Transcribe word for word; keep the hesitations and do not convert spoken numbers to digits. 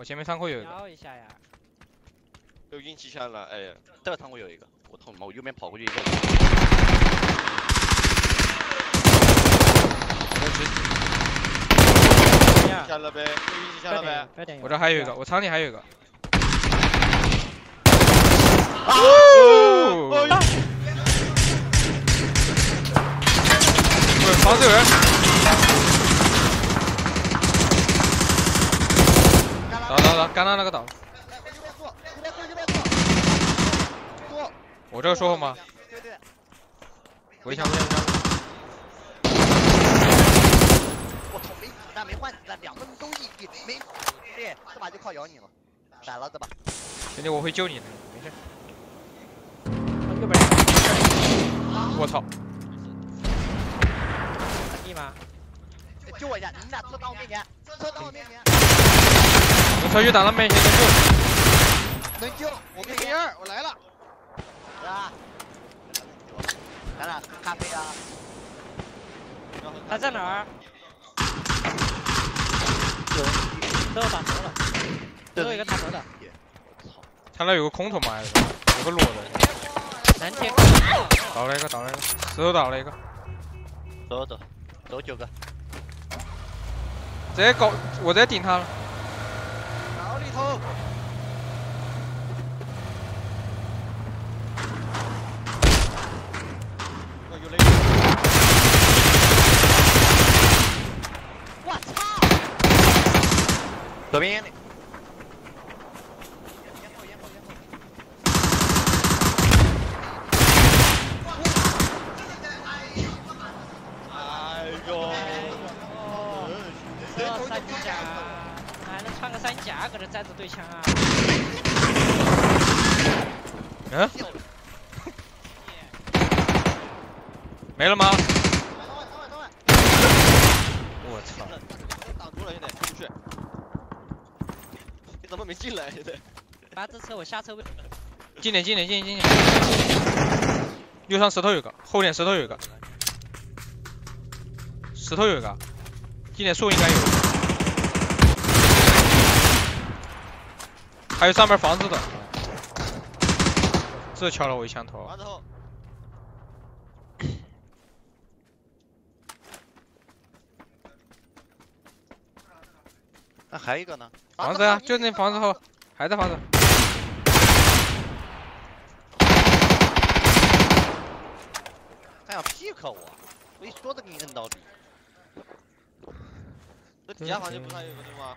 我前面仓库有一个。瞄一下呀。又运气上了，哎，这个仓库有一个，我痛吗？我右边跑过去一个。下了呗，运气下了呗。我这还有一个，我仓里还有一个。啊！对，房子有人。 倒倒倒，刚刚那个倒。我这个说过吗？对对。围墙围墙围墙。我操，没子弹没换子弹，两个都一滴没。对，这把就靠咬你了，闪了这把。兄弟，我会救你的，没事。右边。我操！咋地吗？救我一下，你们俩车到我面前，车到我面前。 我小雨打到面前能救，能救！我给你二，我来了。啊！咱俩喝咖啡啊！他在哪儿？有人都要打头了，都有一个打头的。我操！他那有个空投吗？还是有个裸的？蓝天。倒了一个，倒了一个，石头倒了一个。走走，走九个。直接搞，我直接顶他了。 里头，有雷！我操！左边的，哎呦！这三甲。 穿个三甲搁这站着对枪啊！嗯？没了吗？我操！挡住了现在，出去！你怎么没进来现在？八字车，我下车位。近点，近点，近点，近点。右上石头有个，后点石头有个，石头有个，近点树应该有。 还有上面房子的，这敲了我一枪头。房子后，那还有一个呢？房子啊，就那房子后，还在房子。还想 pick 我，我一说都给你摁到底。这底下房间不是还有一个对吗？